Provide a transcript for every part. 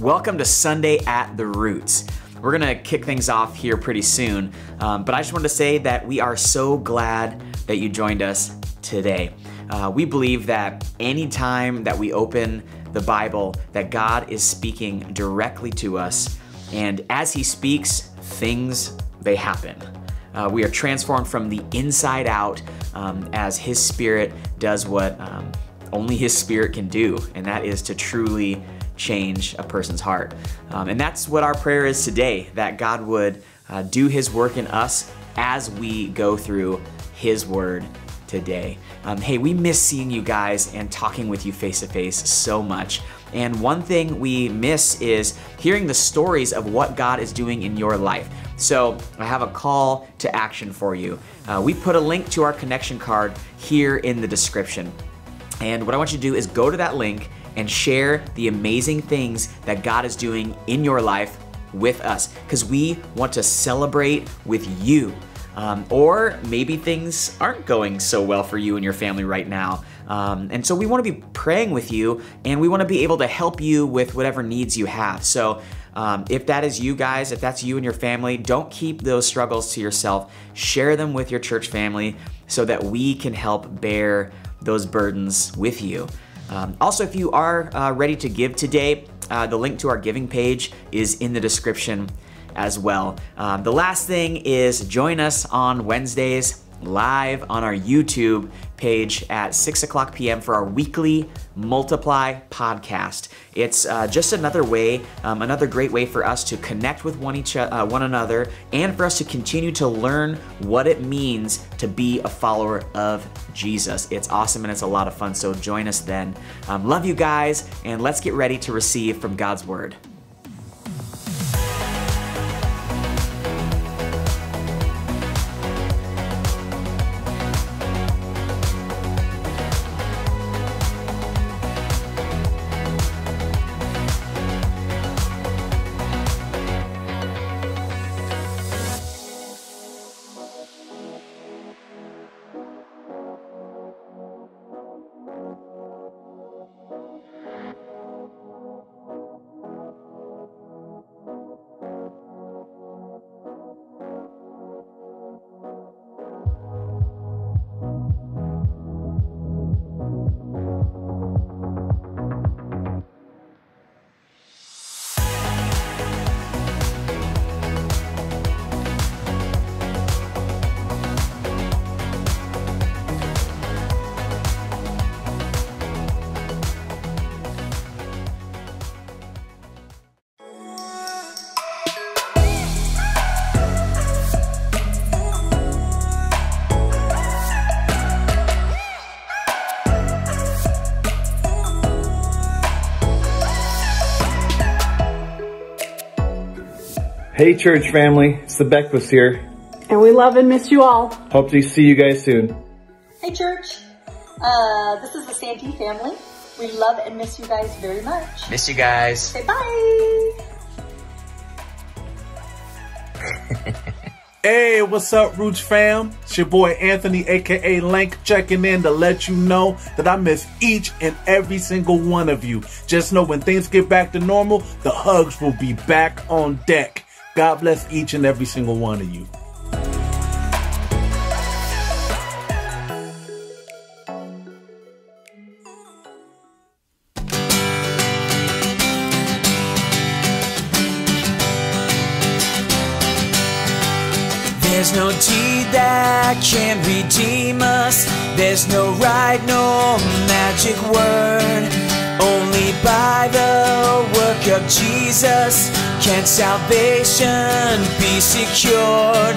Welcome to Sunday at the Roots. We're gonna kick things off here pretty soon, but I just wanted to say that we are so glad that you joined us today. We believe that any time that we open the Bible, that God is speaking directly to us, and as He speaks, things, they happen. We are transformed from the inside out as His Spirit does what only His Spirit can do, and that is to truly change a person's heart. And that's what our prayer is today, that God would do His work in us as we go through His Word today. Hey, we miss seeing you guys and talking with you face to face so much. And one thing we miss is hearing the stories of what God is doing in your life. So I have a call to action for you. We put a link to our connection card here in the description. And what I want you to do is go to that link and share the amazing things that God is doing in your life with us, because we want to celebrate with you. Or maybe things aren't going so well for you and your family right now. And so we want to be praying with you, and we want to be able to help you with whatever needs you have. So if that is you guys, if that's you and your family, don't keep those struggles to yourself. Share them with your church family so that we can help bear those burdens with you. Also, if you are ready to give today, the link to our giving page is in the description as well. The last thing is join us on Wednesdays live on our YouTube page at 6:00 p.m. for our weekly Multiply podcast. It's just another way, another great way for us to connect with one another and for us to continue to learn what it means to be a follower of Jesus. It's awesome and it's a lot of fun, so join us then. Love you guys, and let's get ready to receive from God's Word. Hey church family, it's the Beckwiths here. And we love and miss you all. Hope to see you guys soon. Hey church, this is the Santee family. We love and miss you guys very much. Miss you guys. Say bye. Hey, what's up Roots fam? It's your boy Anthony, aka Lank, checking in to let you know that I miss each and every single one of you. Just know when things get back to normal, the hugs will be back on deck. God bless each and every single one of you. There's no deed that can redeem us. There's no right, no magic word. Only by the work of Jesus can salvation be secured.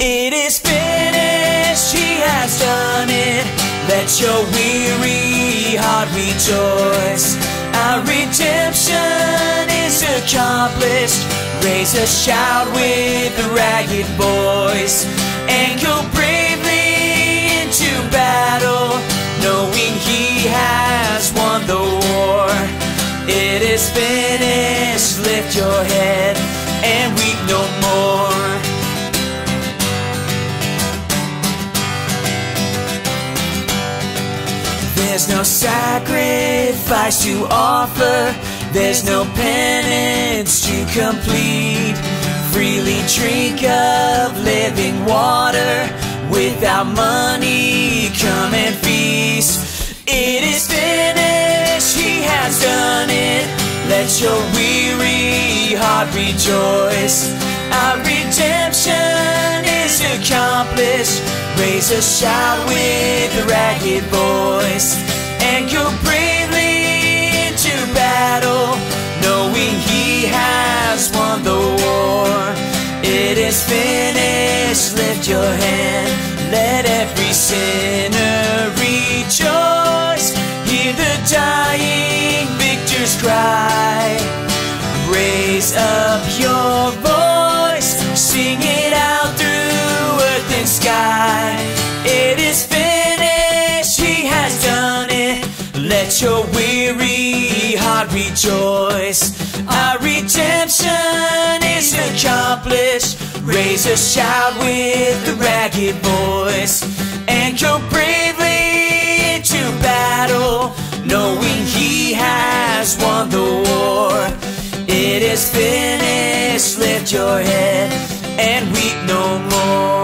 It is finished, He has done it. Let your weary heart rejoice. Our redemption is accomplished. Raise a shout with the ragged voice, and go bravely into battle, knowing He has won the war. It is finished, lift your head and weep no more. There's no sacrifice to offer, There's no penance to complete. Freely drink of living water. Without money, come and feast. It is finished, He has done it. Let your weary heart rejoice. Our redemption is accomplished. Raise a shout with a ragged voice and go bravely into battle, knowing He has won the war. It is finished, lift your hand, let every sinner rejoice. Hear the dying victor's cry. Raise up your voice, sing it out through earth and sky. It is finished, He has done it. Let your weary heart rejoice. Our redemption is accomplished. Raise a shout with a ragged voice and go bravely into battle, knowing He has won the war. It is finished, lift your head and weep no more.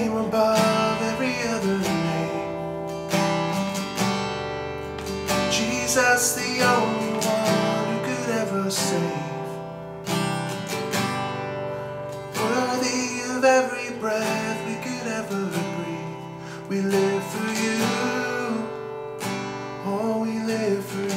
name above every other name. Jesus, the only one who could ever save, worthy of every breath we could ever breathe. We live for you, oh, we live for you.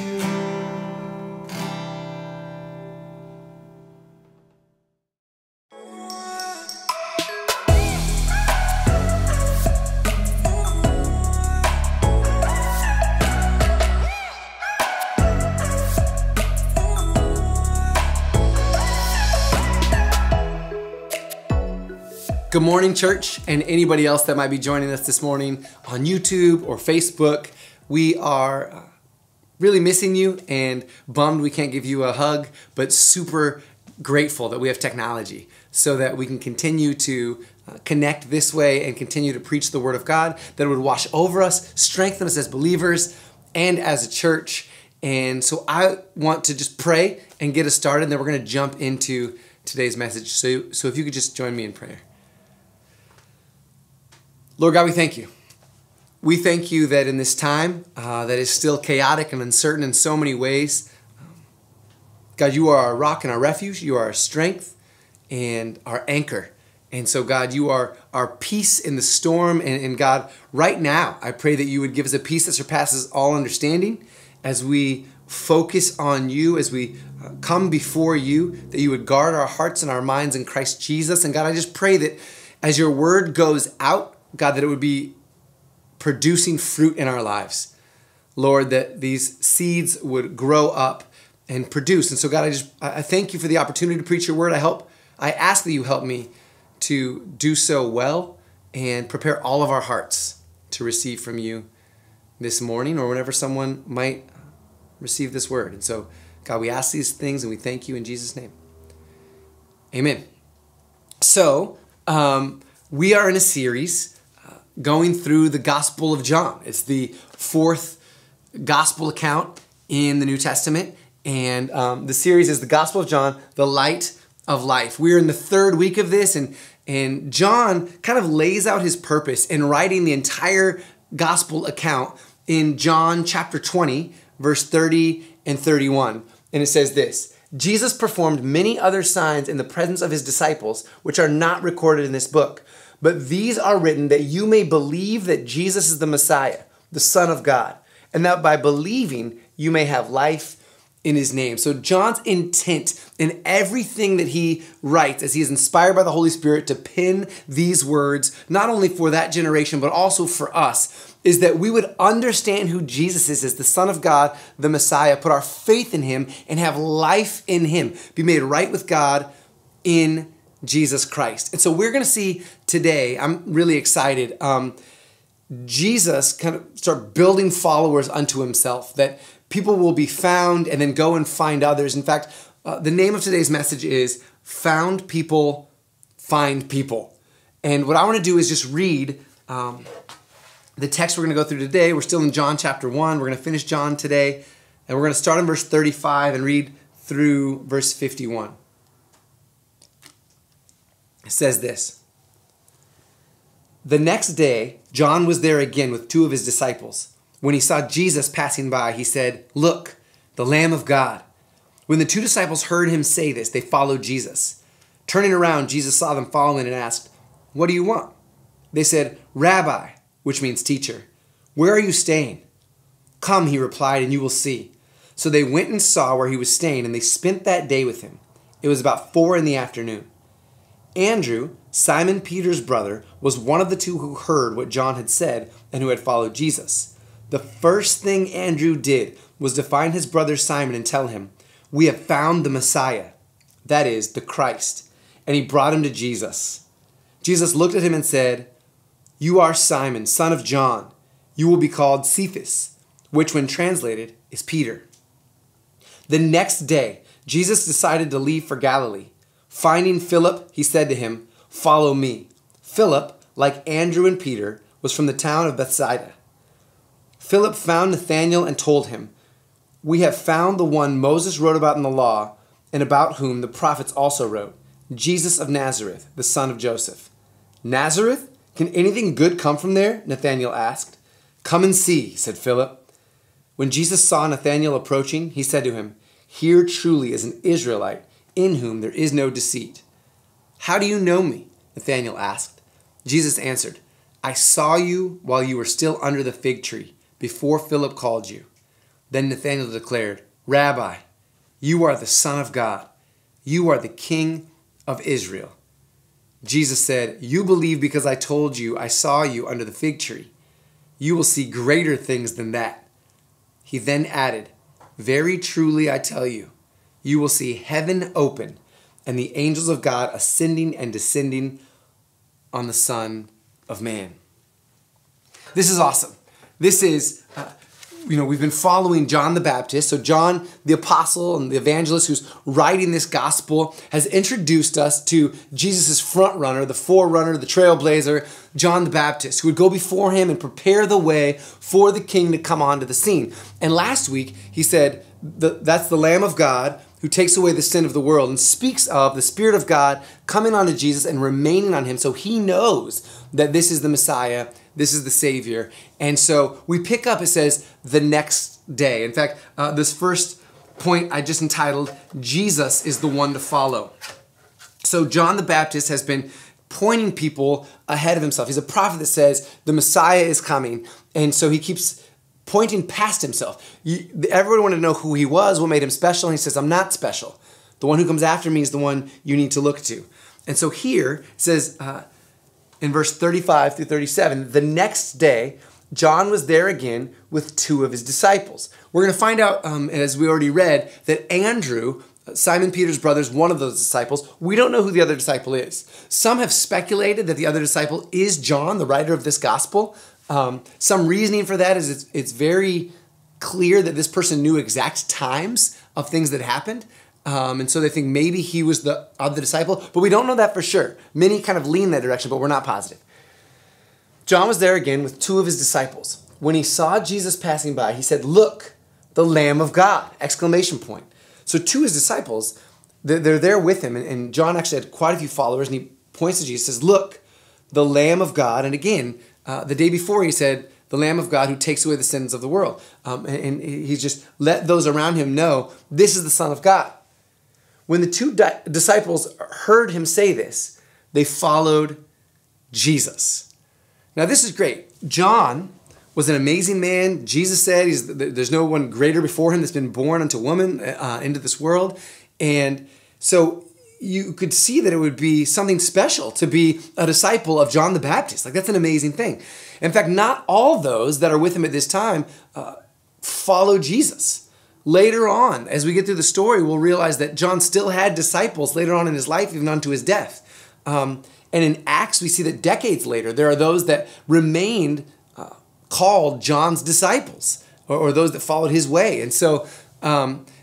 Good morning, church, and anybody else that might be joining us this morning on YouTube or Facebook. We are really missing you and bummed we can't give you a hug, but super grateful that we have technology so that we can continue to connect this way and continue to preach the Word of God, that it would wash over us, strengthen us as believers and as a church. And so I want to just pray and get us started, and then we're going to jump into today's message. So if you could just join me in prayer. Lord God, we thank you. We thank you that in this time that is still chaotic and uncertain in so many ways, God, you are our rock and our refuge. You are our strength and our anchor. And so, God, you are our peace in the storm. And God, right now, I pray that you would give us a peace that surpasses all understanding as we focus on you, as we come before you, that you would guard our hearts and our minds in Christ Jesus. And God, I just pray that as your word goes out, God, that it would be producing fruit in our lives. Lord, that these seeds would grow up and produce. And so, God, I thank you for the opportunity to preach your word. I ask that you help me to do so well and prepare all of our hearts to receive from you this morning or whenever someone might receive this word. And so, God, we ask these things and we thank you in Jesus' name. Amen. So, we are in a series going through the Gospel of John. It's the fourth gospel account in the New Testament, and the series is the Gospel of John, the Light of Life. We're in the third week of this, and John kind of lays out his purpose in writing the entire gospel account in John chapter 20, verse 30 and 31, and it says this: Jesus performed many other signs in the presence of his disciples, which are not recorded in this book. But these are written that you may believe that Jesus is the Messiah, the Son of God, and that by believing you may have life in his name. So John's intent in everything that he writes, as he is inspired by the Holy Spirit to pen these words, not only for that generation, but also for us, is that we would understand who Jesus is as the Son of God, the Messiah, put our faith in him, and have life in him, be made right with God in Jesus Christ. And so we're going to see today, I'm really excited, Jesus kind of start building followers unto himself, that people will be found and then go and find others. In fact, the name of today's message is Found People, Find People. And what I want to do is just read the text we're going to go through today. We're still in John chapter 1. We're going to finish John today, and we're going to start in verse 35 and read through verse 51. It says this: "The next day, John was there again with two of his disciples. When he saw Jesus passing by, he said, 'Look, the Lamb of God.' When the two disciples heard him say this, they followed Jesus. Turning around, Jesus saw them following and asked, 'What do you want?' They said, 'Rabbi,' which means teacher, 'where are you staying?' 'Come,' he replied, 'and you will see.' So they went and saw where he was staying, and they spent that day with him. It was about 4 in the afternoon. Andrew, Simon Peter's brother, was one of the two who heard what John had said and who had followed Jesus. The first thing Andrew did was to find his brother Simon and tell him, 'We have found the Messiah,' that is, the Christ. And he brought him to Jesus. Jesus looked at him and said, 'You are Simon, son of John. You will be called Cephas,' which when translated is Peter." The next day, Jesus decided to leave for Galilee. Finding Philip, he said to him, "Follow me." Philip, like Andrew and Peter, was from the town of Bethsaida. Philip found Nathanael and told him, "We have found the one Moses wrote about in the law and about whom the prophets also wrote, Jesus of Nazareth, the son of Joseph." "Nazareth?" Can anything good come from there? Nathanael asked. Come and see, said Philip. When Jesus saw Nathanael approaching, he said to him, Here truly is an Israelite in whom there is no deceit. How do you know me? Nathanael asked. Jesus answered, I saw you while you were still under the fig tree, before Philip called you. Then Nathanael declared, Rabbi, you are the Son of God. You are the King of Israel. Jesus said, You believe because I told you I saw you under the fig tree. You will see greater things than that. He then added, Very truly I tell you, you will see heaven open and the angels of God ascending and descending on the Son of Man. This is awesome. This is, we've been following John the Baptist. So John, the apostle and the evangelist who's writing this gospel, has introduced us to Jesus' front runner, the forerunner, the trailblazer, John the Baptist, who would go before him and prepare the way for the king to come onto the scene. And last week, he said, that's the Lamb of God who takes away the sin of the world, and speaks of the Spirit of God coming onto Jesus and remaining on him, so he knows that this is the Messiah, this is the Savior. And so we pick up, it says, the next day. In fact, this first point I just entitled, Jesus is the one to follow. So John the Baptist has been pointing people ahead of himself. He's a prophet that says the Messiah is coming, and so he keeps pointing past himself. Everyone wanted to know who he was, what made him special, and he says, I'm not special. The one who comes after me is the one you need to look to. And so here it says in verse 35 through 37, the next day, John was there again with two of his disciples. We're going to find out, as we already read, that Andrew, Simon Peter's brother, is one of those disciples. We don't know who the other disciple is. Some have speculated that the other disciple is John, the writer of this gospel. Some reasoning for that is it's very clear that this person knew exact times of things that happened. And so they think maybe he was the other disciple, but we don't know that for sure. Many kind of lean that direction, but we're not positive. John was there again with two of his disciples. When he saw Jesus passing by, he said, Look, the Lamb of God, exclamation point. So to his disciples, they're there with him. And John actually had quite a few followers, and he points to Jesus, says, Look, the Lamb of God. And again, the day before, he said, the Lamb of God who takes away the sins of the world. And he just let those around him know, this is the Son of God. When the two disciples heard him say this, they followed Jesus. Now, this is great. John was an amazing man. Jesus said, there's no one greater before him that's been born unto woman into this world. And so you could see that it would be something special to be a disciple of John the Baptist. Like, that's an amazing thing. In fact, not all those that are with him at this time follow Jesus. Later on, as we get through the story, we'll realize that John still had disciples later on in his life, even unto his death. And in Acts, we see that decades later, there are those that remained called John's disciples, or those that followed his way. And so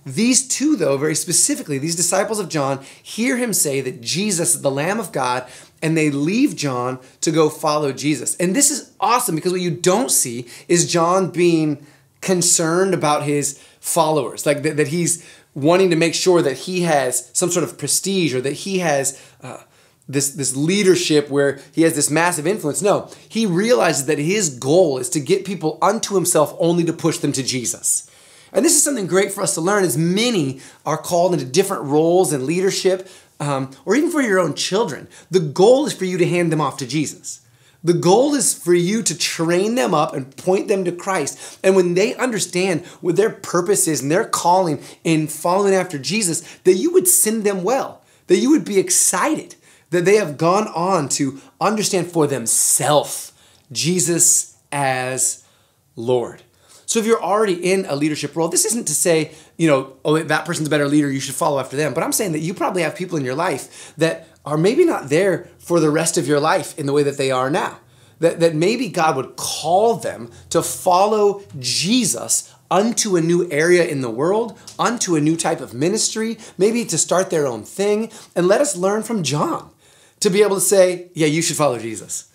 these two, though, very specifically, these disciples of John hear him say that Jesus is the Lamb of God, and they leave John to go follow Jesus. And this is awesome, because what you don't see is John being concerned about his followers, like that he's wanting to make sure that he has some sort of prestige, or that he has this leadership where he has this massive influence. No, he realizes that his goal is to get people unto himself only to push them to Jesus. And this is something great for us to learn, is many are called into different roles and leadership, or even for your own children. The goal is for you to hand them off to Jesus. The goal is for you to train them up and point them to Christ. And when they understand what their purpose is and their calling in following after Jesus, that you would send them well, that you would be excited, that they have gone on to understand for themselves Jesus as Lord. So if you're already in a leadership role, this isn't to say, oh, that person's a better leader, you should follow after them. But I'm saying that you probably have people in your life that are maybe not there for the rest of your life in the way that they are now. That maybe God would call them to follow Jesus unto a new area in the world, unto a new type of ministry, maybe to start their own thing. And let us learn from John to be able to say, yeah, you should follow Jesus.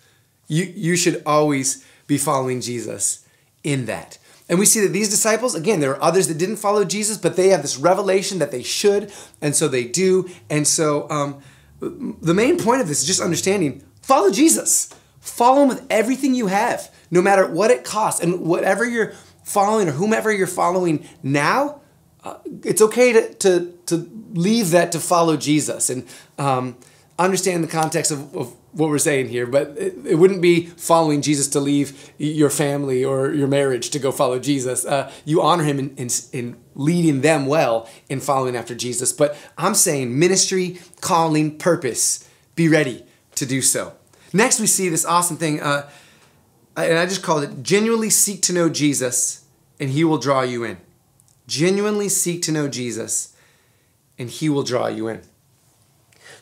You should always be following Jesus in that. And we see that these disciples, again, there are others that didn't follow Jesus, but they have this revelation that they should, and so they do. And so the main point of this is just understanding, follow Jesus. Follow him with everything you have, no matter what it costs. And whatever you're following or whomever you're following now, it's okay to leave that to follow Jesus. And understand the context of what we're saying here, but it wouldn't be following Jesus to leave your family or your marriage to go follow Jesus. You honor him in leading them well in following after Jesus. But I'm saying ministry, calling, purpose, be ready to do so. Next, we see this awesome thing, and I just called it, genuinely seek to know Jesus and he will draw you in. Genuinely seek to know Jesus and he will draw you in.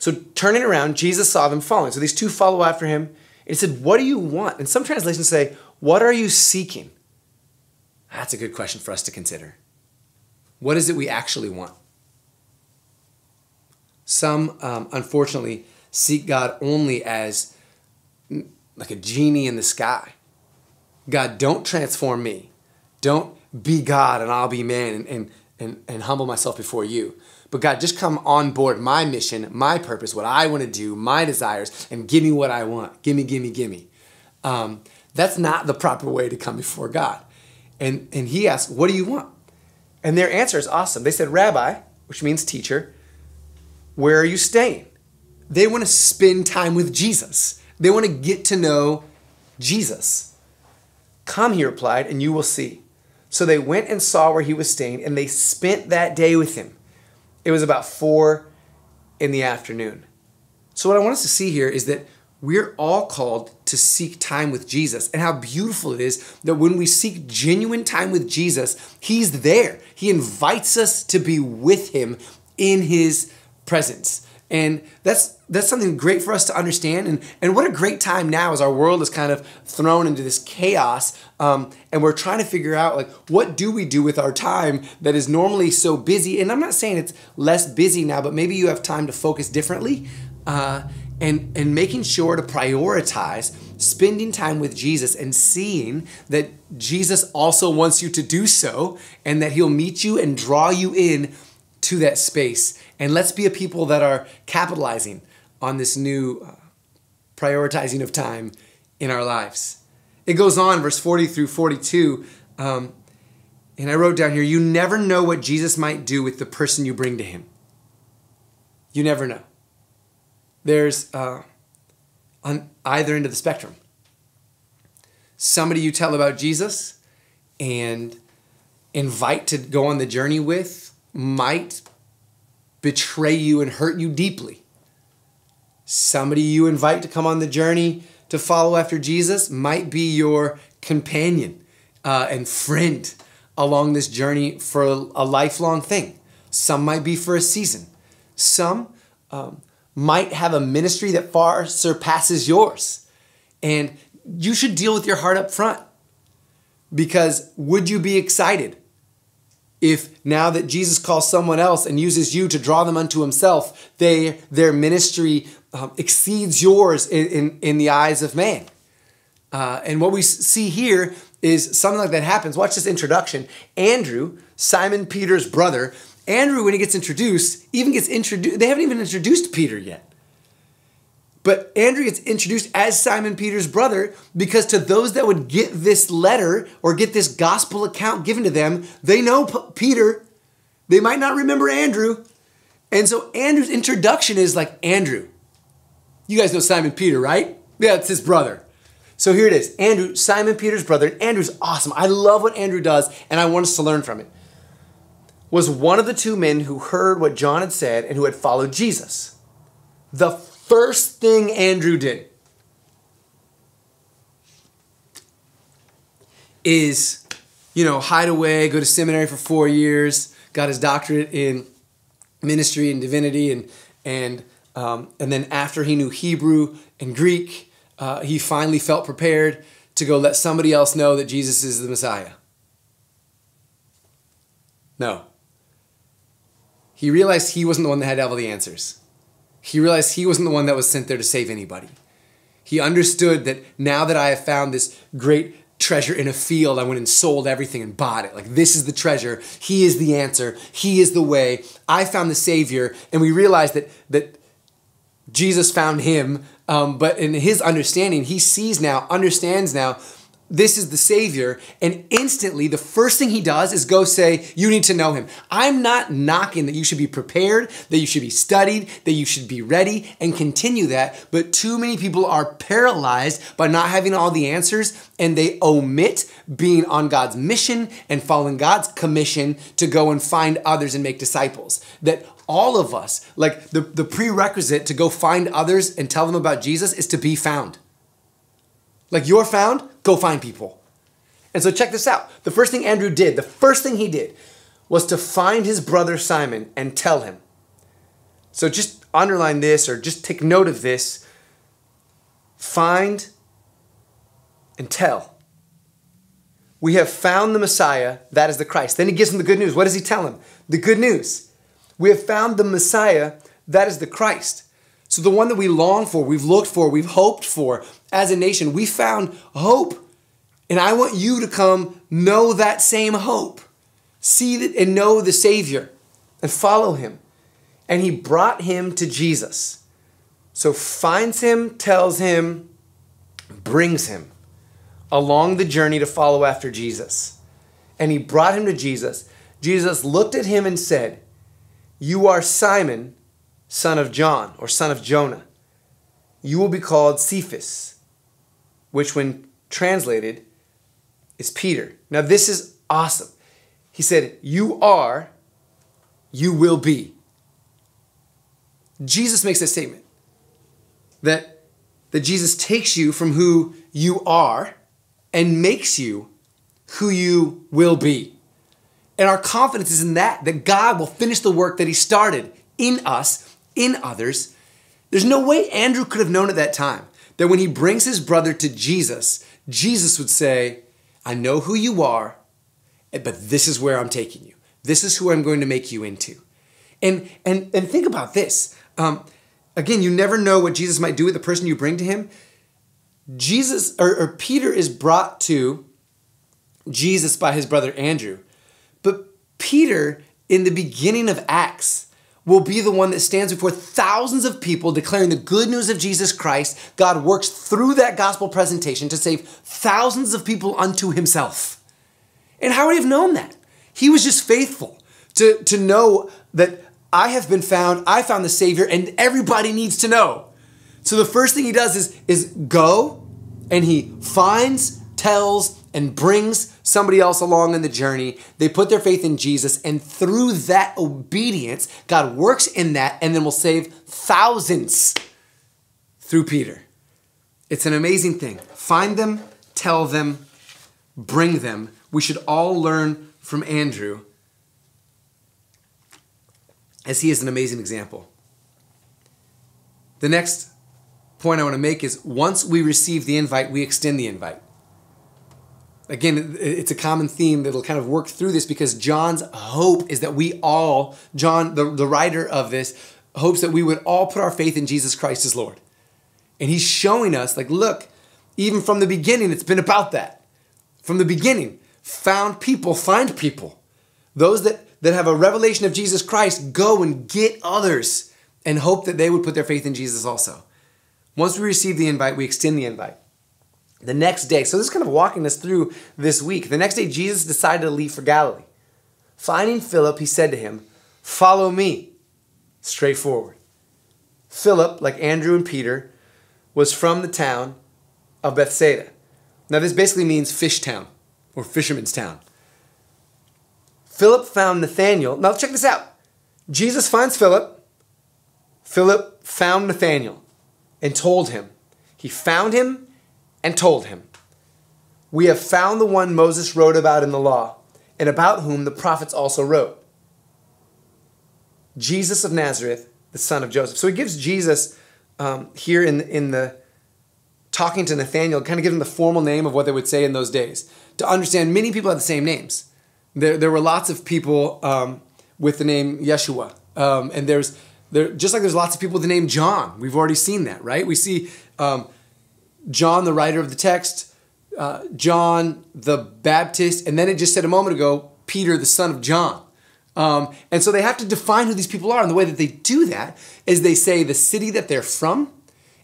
So turning around, Jesus saw them following. So these two follow after him. And he said, what do you want? And some translations say, what are you seeking? That's a good question for us to consider. What is it we actually want? Some, unfortunately, seek God only as like a genie in the sky. God, don't transform me. Don't be God and I'll be man and humble myself before you. But God, just come on board my mission, my purpose, what I want to do, my desires, and give me what I want. Give me, give me, give me. That's not the proper way to come before God. And he asked, what do you want? And their answer is awesome. They said, Rabbi, which means teacher, where are you staying? They want to spend time with Jesus. They want to get to know Jesus. Come, he replied, and you will see. So they went and saw where he was staying, and they spent that day with him. It was about 4 in the afternoon. So what I want us to see here is that we're all called to seek time with Jesus, and how beautiful it is that when we seek genuine time with Jesus, he's there. He invites us to be with him in his presence. And that's something great for us to understand. And what a great time now as our world is kind of thrown into this chaos. And we're trying to figure out, like, what do we do with our time that is normally so busy? And I'm not saying it's less busy now, but maybe you have time to focus differently. And making sure to prioritize spending time with Jesus and seeing that Jesus also wants you to do so, and that he'll meet you and draw you in to that space. And let's be a people that are capitalizing on this new prioritizing of time in our lives. It goes on, verse 40 through 42, and I wrote down here, you never know what Jesus might do with the person you bring to him. You never know. There's, on either end of the spectrum, somebody you tell about Jesus and invite to go on the journey with might betray you and hurt you deeply. Somebody you invite to come on the journey to follow after Jesus might be your companion and friend along this journey for a lifelong thing. Some might be for a season. Some might have a ministry that far surpasses yours. And you should deal with your heart up front, because would you be excited if now that Jesus calls someone else and uses you to draw them unto himself, their ministry exceeds yours in the eyes of man? And what we see here is something like that happens. Watch this introduction. Andrew, Simon Peter's brother, Andrew, when he gets introduced, they haven't even introduced Peter yet. But Andrew gets introduced as Simon Peter's brother, because to those that would get this letter or get this gospel account given to them, they know Peter. They might not remember Andrew. And so Andrew's introduction is like, Andrew, you guys know Simon Peter, right? Yeah, it's his brother. So here it is. Andrew, Simon Peter's brother. And Andrew's awesome. I love what Andrew does, and I want us to learn from it. Was one of the two men who heard what John had said and who had followed Jesus. The first thing Andrew did is, hide away, go to seminary for 4 years, got his doctorate in ministry and divinity, and then after he knew Hebrew and Greek, he finally felt prepared to go let somebody else know that Jesus is the Messiah. No. He realized he wasn't the one that had all the answers. He realized he wasn't the one that was sent there to save anybody. He understood that now that I have found this great treasure in a field, I went and sold everything and bought it. Like, this is the treasure. He is the answer. He is the way. I found the Savior. And we realized that Jesus found him, but in his understanding, he sees now, understands now, this is the Savior, and instantly the first thing he does is go say, you need to know him. I'm not knocking that you should be prepared, that you should be studied, that you should be ready and continue that, but too many people are paralyzed by not having all the answers, and they omit being on God's mission and following God's commission to go and find others and make disciples. That all of us, like the prerequisite to go find others and tell them about Jesus is to be found. Like, you're found, go find people. And so check this out. The first thing Andrew did, the first thing he did was to find his brother Simon and tell him. So just underline this or just take note of this. Find and tell. We have found the Messiah, that is the Christ. Then he gives him the good news. What does he tell him? The good news. We have found the Messiah, that is the Christ. So the one that we long for, we've looked for, we've hoped for as a nation, we found hope. And I want you to come know that same hope. See that and know the Savior and follow him. And he brought him to Jesus. So finds him, tells him, brings him along the journey to follow after Jesus. And he brought him to Jesus. Jesus looked at him and said, you are Simon, son of John, or son of Jonah. You will be called Cephas, which when translated is Peter. Now this is awesome. He said, you are, you will be. Jesus makes a statement that Jesus takes you from who you are and makes you who you will be. And our confidence is in that God will finish the work that he started in us, in others. There's no way Andrew could have known at that time that when he brings his brother to Jesus, Jesus would say, I know who you are, but this is where I'm taking you. This is who I'm going to make you into. And think about this. Again, you never know what Jesus might do with the person you bring to him. Jesus, or Peter is brought to Jesus by his brother Andrew. But Peter, in the beginning of Acts, will be the one that stands before thousands of people declaring the good news of Jesus Christ. God works through that gospel presentation to save thousands of people unto himself. And how would he have known that? He was just faithful to know that I have been found, I found the Savior, and everybody needs to know. So the first thing he does is go, and he finds, tells, and brings somebody else along in the journey. They put their faith in Jesus, and through that obedience, God works in that and then will save thousands through Peter. It's an amazing thing. Find them, tell them, bring them. We should all learn from Andrew, as he is an amazing example. The next point I want to make is once we receive the invite, we extend the invite. Again, it's a common theme that'll kind of work through this because John's hope is that we all, John, the writer of this, hopes that we would all put our faith in Jesus Christ as Lord. And he's showing us, like, look, even from the beginning, it's been about that. From the beginning, find people. Those that have a revelation of Jesus Christ, go and get others and hope that they would put their faith in Jesus also. Once we receive the invite, we extend the invite. The next day, so this is kind of walking us through this week. The next day, Jesus decided to leave for Galilee. Finding Philip, he said to him, follow me. Straightforward. Philip, like Andrew and Peter, was from the town of Bethsaida. Now this basically means fish town or fisherman's town. Philip found Nathanael. Now check this out. Jesus finds Philip. Philip found Nathanael and told him. He found him and told him, we have found the one Moses wrote about in the law, and about whom the prophets also wrote, Jesus of Nazareth, the son of Joseph. So he gives Jesus here in the talking to Nathanael, kind of gives him the formal name of what they would say in those days. To understand, many people have the same names. There were lots of people with the name Yeshua, and just like there's lots of people with the name John. We've already seen that, right? We see John, the writer of the text, John the Baptist, and then it just said a moment ago, Peter, the son of John. And so they have to define who these people are. And the way that they do that is they say the city that they're from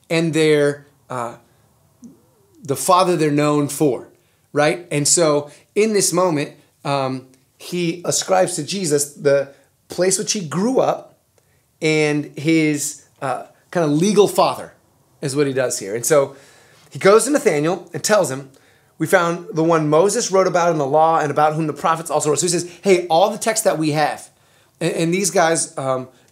and their the father they're known for, right? And so in this moment, he ascribes to Jesus the place which he grew up and his kind of legal father is what he does here. And so he goes to Nathanael and tells him, "We found the one Moses wrote about in the law and about whom the prophets also wrote." So he says, hey, all the texts that we have, and these guys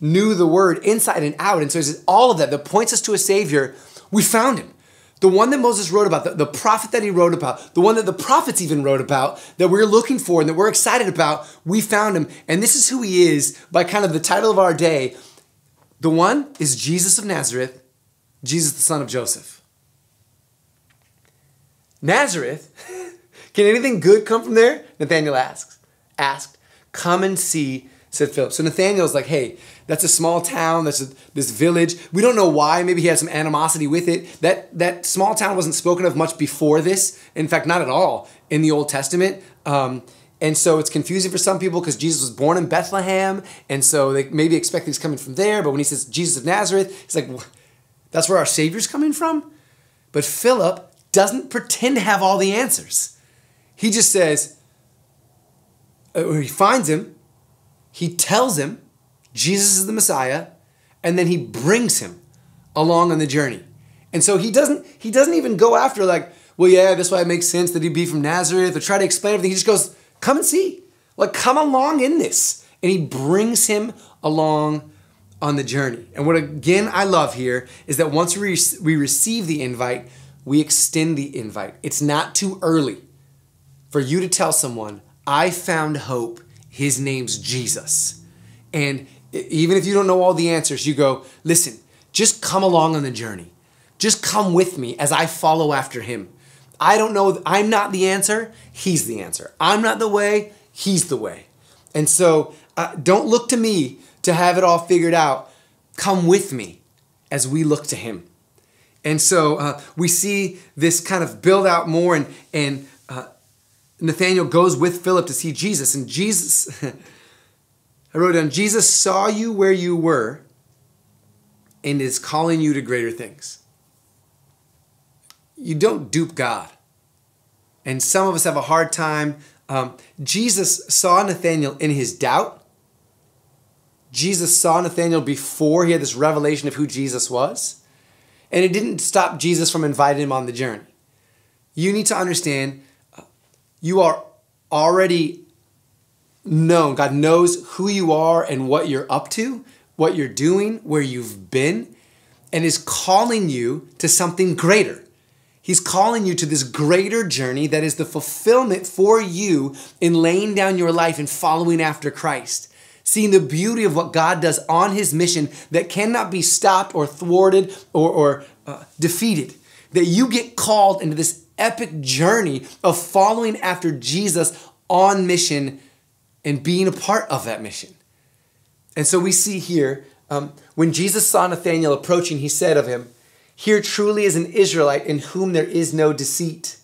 knew the word inside and out. And so he says, all of that points us to a Savior. We found him. The one that Moses wrote about, the prophet that he wrote about, the one that the prophets even wrote about, that we're looking for and that we're excited about, we found him. And this is who he is by kind of the title of our day. The one is Jesus of Nazareth, Jesus the son of Joseph. Nazareth, can anything good come from there? Nathanael asked. Come and see, said Philip. So Nathanael's like, hey, that's a small town, that's this village. We don't know why, maybe he had some animosity with it. That small town wasn't spoken of much before this. In fact, not at all in the Old Testament. And so it's confusing for some people because Jesus was born in Bethlehem. And so they maybe expect he's coming from there. But when he says Jesus of Nazareth, it's like, that's where our Savior's coming from? But Philip doesn't pretend to have all the answers. He just says, or he finds him, he tells him Jesus is the Messiah, and then he brings him along on the journey. And so he doesn't even go after like, well, yeah, that's why it makes sense that he'd be from Nazareth, or try to explain everything. He just goes, come and see. Like, come along in this. And he brings him along on the journey. And what, again, I love here is that once we receive the invite, we extend the invite. It's not too early for you to tell someone, I found hope. His name's Jesus. And even if you don't know all the answers, you go, listen, just come along on the journey. Just come with me as I follow after him. I don't know. I'm not the answer. He's the answer. I'm not the way. He's the way. And so don't look to me to have it all figured out. Come with me as we look to him. And so we see this kind of build out more, and Nathanael goes with Philip to see Jesus. And Jesus, I wrote down, Jesus saw you where you were and is calling you to greater things. You don't dupe God. And some of us have a hard time. Jesus saw Nathanael in his doubt. Jesus saw Nathanael before he had this revelation of who Jesus was. And it didn't stop Jesus from inviting him on the journey. You need to understand, you are already known. God knows who you are and what you're up to, what you're doing, where you've been, and is calling you to something greater. He's calling you to this greater journey that is the fulfillment for you in laying down your life and following after Christ. Seeing the beauty of what God does on his mission that cannot be stopped or thwarted or defeated. That you get called into this epic journey of following after Jesus on mission and being a part of that mission. And so we see here, when Jesus saw Nathanael approaching, he said of him, "Here truly is an Israelite in whom there is no deceit."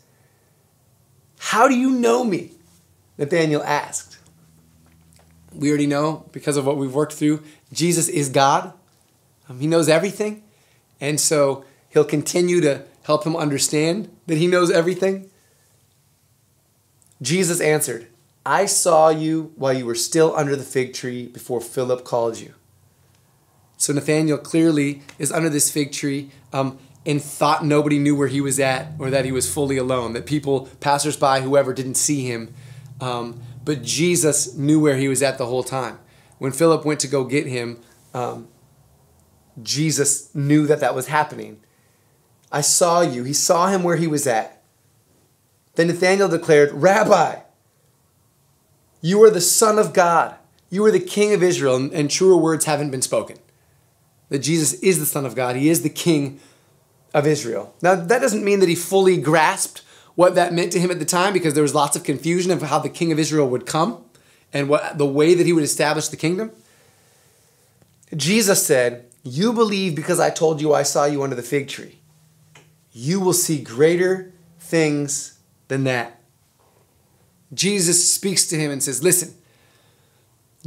"How do you know me?" Nathanael asked. We already know, because of what we've worked through, Jesus is God. He knows everything. And so he'll continue to help him understand that he knows everything. Jesus answered, "I saw you while you were still under the fig tree before Philip called you." So Nathanael clearly is under this fig tree and thought nobody knew where he was at or that he was fully alone, that people, passersby, whoever, didn't see him. But Jesus knew where he was at the whole time. When Philip went to go get him, Jesus knew that was happening. "I saw you." He saw him where he was at. Then Nathanael declared, "Rabbi, you are the Son of God. You are the King of Israel." And truer words haven't been spoken. That Jesus is the Son of God. He is the King of Israel. Now, that doesn't mean that he fully grasped what that meant to him at the time, because there was lots of confusion of how the King of Israel would come and what the way that he would establish the kingdom. Jesus said, "You believe because I told you I saw you under the fig tree. You will see greater things than that." Jesus speaks to him and says, listen,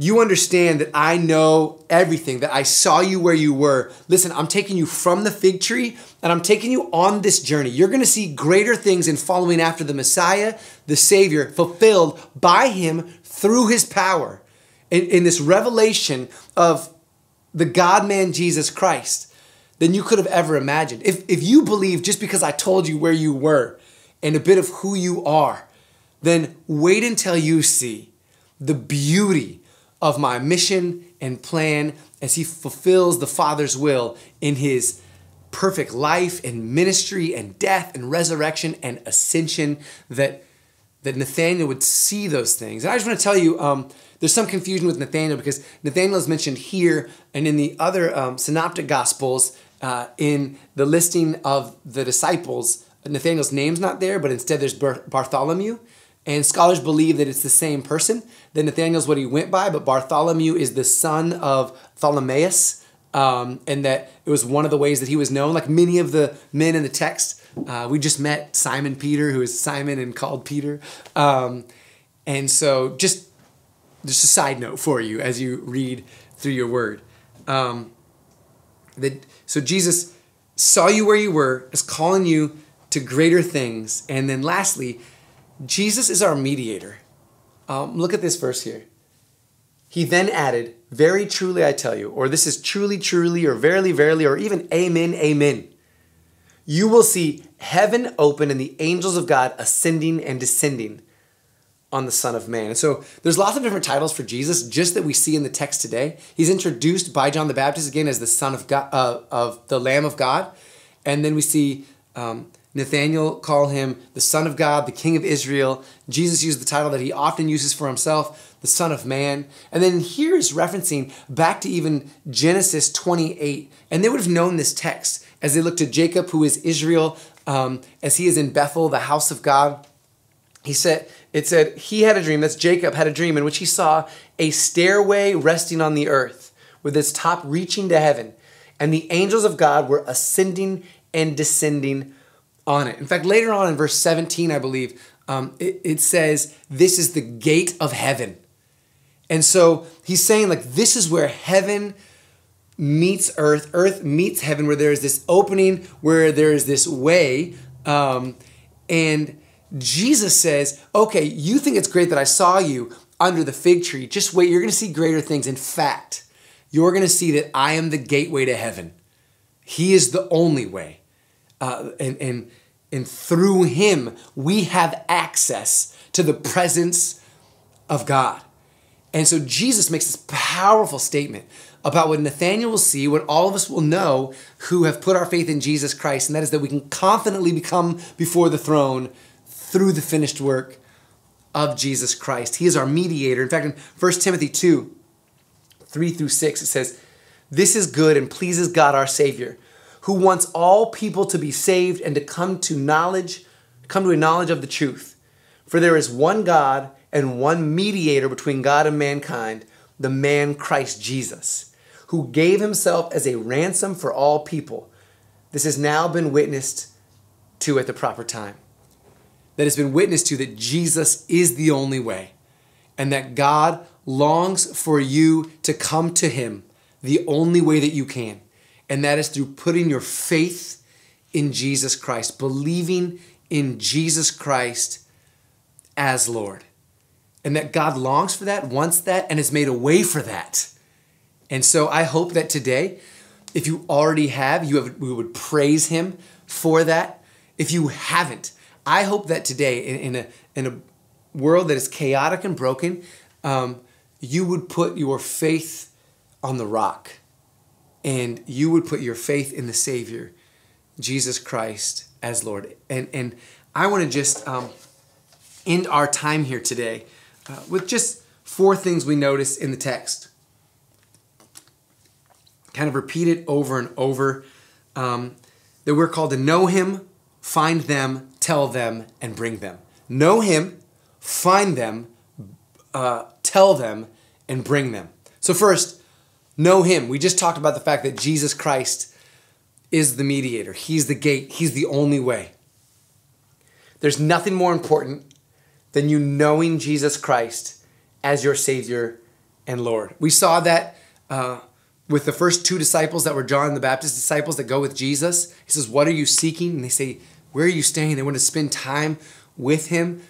you understand that I know everything, that I saw you where you were. Listen, I'm taking you from the fig tree and I'm taking you on this journey. You're going to see greater things in following after the Messiah, the Savior, fulfilled by him through his power in this revelation of the God-man Jesus Christ than you could have ever imagined. If you believe just because I told you where you were and a bit of who you are, then wait until you see the beauty of my mission and plan as he fulfills the Father's will in his perfect life and ministry and death and resurrection and ascension, that Nathanael would see those things. And I just want to tell you, there's some confusion with Nathanael because Nathanael is mentioned here and in the other synoptic gospels in the listing of the disciples. Nathanael's name's not there, but instead there's Bartholomew. And scholars believe that it's the same person. That Nathanael's what he went by, but Bartholomew is the son of Ptolemaeus, and that it was one of the ways that he was known. Like many of the men in the text, we just met Simon Peter, who is Simon and called Peter. And so just a side note for you as you read through your word. So Jesus saw you where you were, is calling you to greater things. And then lastly, Jesus is our mediator. Look at this verse here. He then added, very truly I tell you, or this is truly, truly, or verily, verily, or even amen, amen. You will see heaven open and the angels of God ascending and descending on the Son of Man. And so there's lots of different titles for Jesus just that we see in the text today. He's introduced by John the Baptist again as the Son of God, of the Lamb of God. And then we see Nathanael call him the Son of God, the King of Israel. Jesus used the title that he often uses for himself, the Son of Man. And then here is referencing back to even Genesis 28. And they would have known this text as they look to Jacob, who is Israel, as he is in Bethel, the house of God. It said, he had a dream, that's Jacob had a dream in which he saw a stairway resting on the earth with its top reaching to heaven. And the angels of God were ascending and descending on it. In fact, later on in verse 17, I believe, it says, this is the gate of heaven. And so he's saying like, this is where heaven meets earth, earth meets heaven, where there is this opening, where there is this way. And Jesus says, okay, you think it's great that I saw you under the fig tree. Just wait, you're going to see greater things. In fact, you're going to see that I am the gateway to heaven. He is the only way. And through him, we have access to the presence of God. And so Jesus makes this powerful statement about what Nathanael will see, what all of us will know who have put our faith in Jesus Christ, and that is that we can confidently become before the throne through the finished work of Jesus Christ. He is our mediator. In fact, in 1 Timothy 2, 3 through 6, it says, "This is good and pleases God our Savior, who wants all people to be saved and to come to a knowledge of the truth. For there is one God and one mediator between God and mankind, the man Christ Jesus, who gave himself as a ransom for all people. This has now been witnessed to at the proper time." That has been witnessed to that Jesus is the only way and that God longs for you to come to him the only way that you can. And that is through putting your faith in Jesus Christ, believing in Jesus Christ as Lord. And that God longs for that, wants that, and has made a way for that. And so I hope that today, if you already have, we would praise him for that. If you haven't, I hope that today in a world that is chaotic and broken, you would put your faith on the rock. And you would put your faith in the Savior, Jesus Christ, as Lord. And I want to just end our time here today with just four things we notice in the text. Kind of repeat it over and over. That we're called to know him, find them, tell them, and bring them. Know him, find them, tell them, and bring them. So first, know him. We just talked about the fact that Jesus Christ is the mediator. He's the gate. He's the only way. There's nothing more important than you knowing Jesus Christ as your Savior and Lord. We saw that with the first two disciples that were John the Baptist disciples that go with Jesus. He says, what are you seeking? And they say, where are you staying? They want to spend time with him.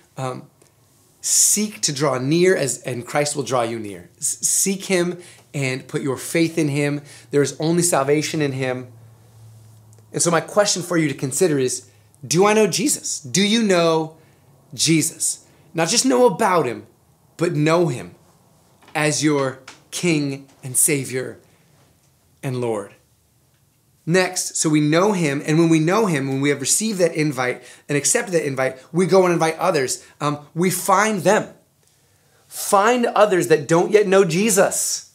Seek to draw near, and Christ will draw you near. Seek him and put your faith in him. There is only salvation in him. And so my question for you to consider is, do I know Jesus? Do you know Jesus? Not just know about him, but know him as your King and Savior and Lord. Next, so we know him, and when we know him, when we have received that invite and accepted that invite, we go and invite others. We find them. Find others that don't yet know Jesus.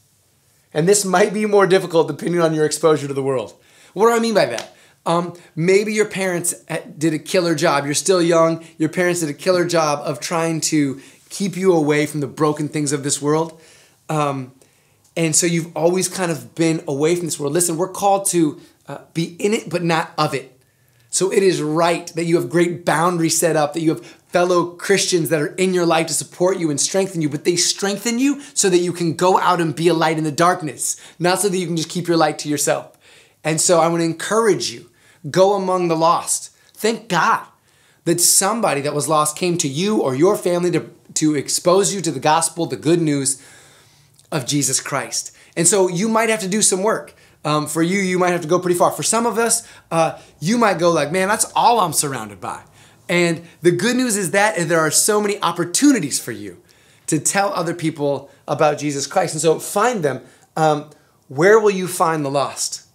And this might be more difficult depending on your exposure to the world. What do I mean by that? Maybe your parents did a killer job. You're still young. Your parents did a killer job of trying to keep you away from the broken things of this world. And so you've always kind of been away from this world. Listen, we're called to be in it, but not of it. So it is right that you have great boundaries set up, that you have fellow Christians that are in your life to support you and strengthen you, but they strengthen you so that you can go out and be a light in the darkness, not so that you can just keep your light to yourself. And so I want to encourage you, go among the lost. Thank God that somebody that was lost came to you or your family to expose you to the gospel, the good news of Jesus Christ. And so you might have to do some work. For you, you might have to go pretty far. For some of us, you might go like, man, that's all I'm surrounded by. And the good news is that there are so many opportunities for you to tell other people about Jesus Christ. And so find them. Where will you find the lost?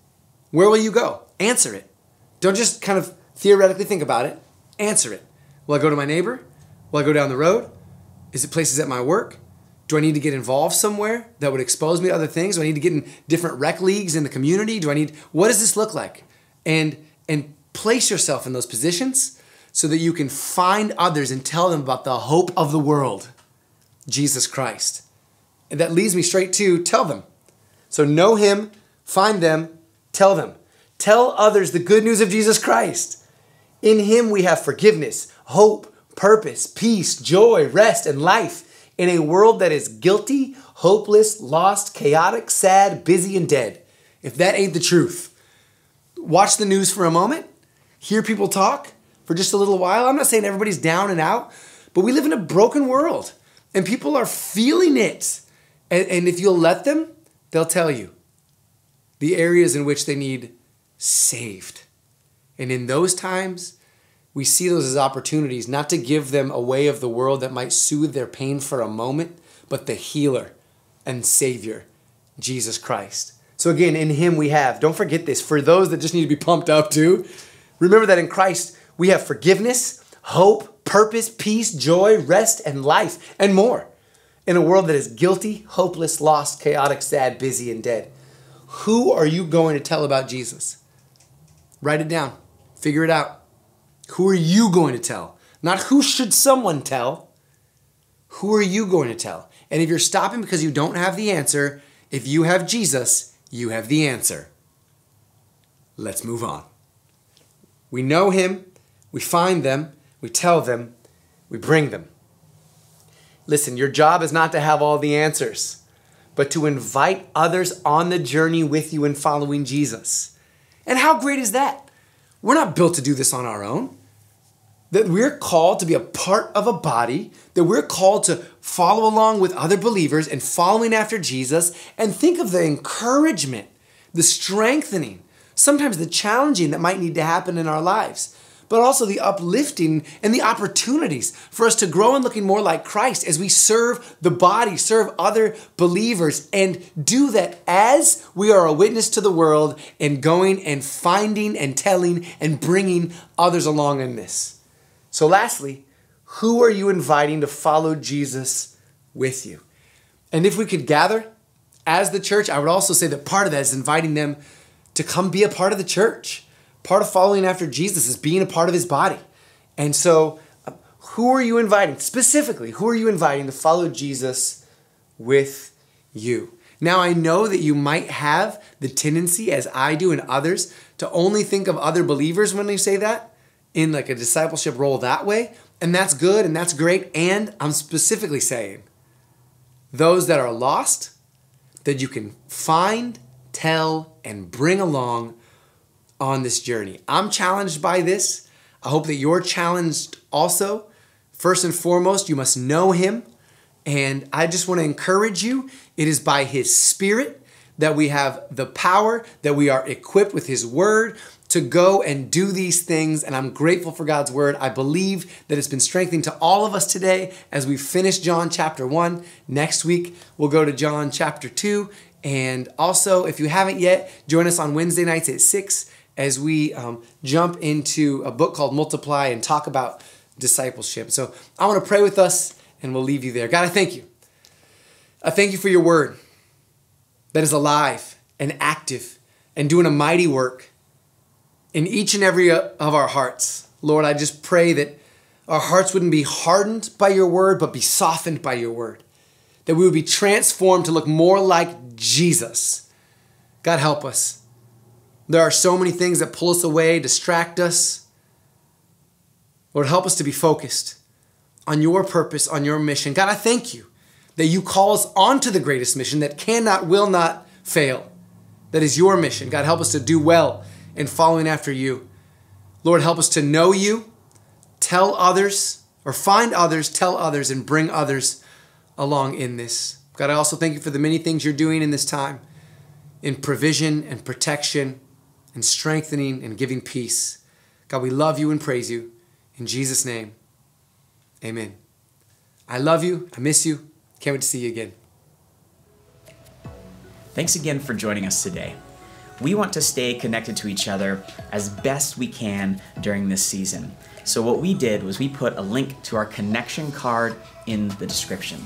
Where will you go? Answer it. Don't just kind of theoretically think about it. Answer it. Will I go to my neighbor? Will I go down the road? Is it places at my work? Do I need to get involved somewhere that would expose me to other things? Do I need to get in different rec leagues in the community? What does this look like? And place yourself in those positions so that you can find others and tell them about the hope of the world, Jesus Christ. And that leads me straight to tell them. So know him, find them, tell them. Tell others the good news of Jesus Christ. In him we have forgiveness, hope, purpose, peace, joy, rest, and life. In a world that is guilty, hopeless, lost, chaotic, sad, busy, and dead. If that ain't the truth. Watch the news for a moment. Hear people talk for just a little while. I'm not saying everybody's down and out, but we live in a broken world. And people are feeling it. And if you'll let them, they'll tell you the areas in which they need saved. And in those times, we see those as opportunities, not to give them a way of the world that might soothe their pain for a moment, but the healer and Savior, Jesus Christ. So again, in him we have, don't forget this, for those that just need to be pumped up too, remember that in Christ we have forgiveness, hope, purpose, peace, joy, rest, and life, and more. In a world that is guilty, hopeless, lost, chaotic, sad, busy, and dead. Who are you going to tell about Jesus? Write it down. Figure it out. Who are you going to tell? Not who should someone tell. Who are you going to tell? And if you're stopping because you don't have the answer, if you have Jesus, you have the answer. Let's move on. We know him. We find them. We tell them. We bring them. Listen, your job is not to have all the answers, but to invite others on the journey with you in following Jesus. And how great is that? We're not built to do this on our own. That we're called to be a part of a body, that we're called to follow along with other believers and following after Jesus, and think of the encouragement, the strengthening, sometimes the challenging that might need to happen in our lives, but also the uplifting and the opportunities for us to grow in looking more like Christ as we serve the body, serve other believers, and do that as we are a witness to the world and going and finding and telling and bringing others along in this. So lastly, who are you inviting to follow Jesus with you? And if we could gather as the church, I would also say that part of that is inviting them to come be a part of the church. Part of following after Jesus is being a part of his body. And so who are you inviting? Specifically, who are you inviting to follow Jesus with you? Now, I know that you might have the tendency, as I do and others, to only think of other believers when they say that, in like a discipleship role that way, and that's good and that's great. And I'm specifically saying those that are lost that you can find, tell, and bring along on this journey. I'm challenged by this. I hope that you're challenged also. First and foremost, you must know him. And I just want to encourage you. It is by his Spirit that we have the power, that we are equipped with his word to go and do these things. And I'm grateful for God's word. I believe that it's been strengthening to all of us today as we finish John chapter 1. Next week, we'll go to John chapter 2. And also, if you haven't yet, join us on Wednesday nights at 6 as we jump into a book called Multiply and talk about discipleship. So I want to pray with us and we'll leave you there. God, I thank you. I thank you for your word that is alive and active and doing a mighty work in each and every of our hearts. Lord, I just pray that our hearts wouldn't be hardened by your word, but be softened by your word, that we would be transformed to look more like Jesus. God, help us. There are so many things that pull us away, distract us. Lord, help us to be focused on your purpose, on your mission. God, I thank you that you call us onto the greatest mission that cannot, will not fail. That is your mission. God, help us to do well in following after you. Lord, help us to know you, tell others, or find others, tell others, and bring others along in this. God, I also thank you for the many things you're doing in this time, in provision and protection and strengthening and giving peace. God, we love you and praise you. In Jesus' name, amen. I love you. I miss you. Can't wait to see you again. Thanks again for joining us today. We want to stay connected to each other as best we can during this season. So what we did was we put a link to our connection card in the description.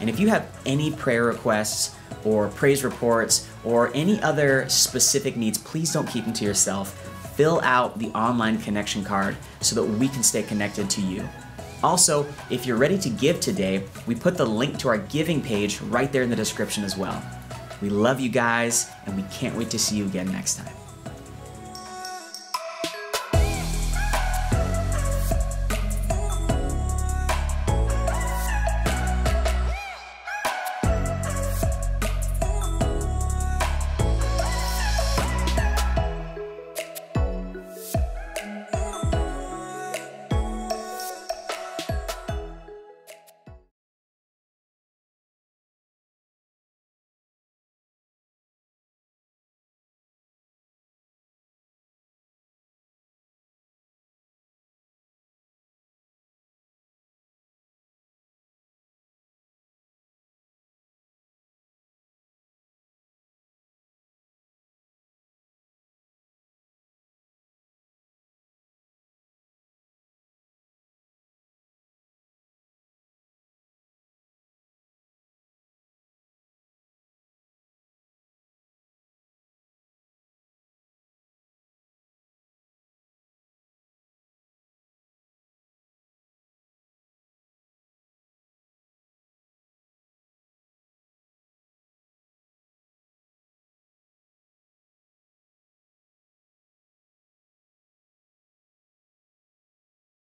And if you have any prayer requests or praise reports or any other specific needs, please don't keep them to yourself. Fill out the online connection card so that we can stay connected to you. Also, if you're ready to give today, we put the link to our giving page right there in the description as well. We love you guys, and we can't wait to see you again next time.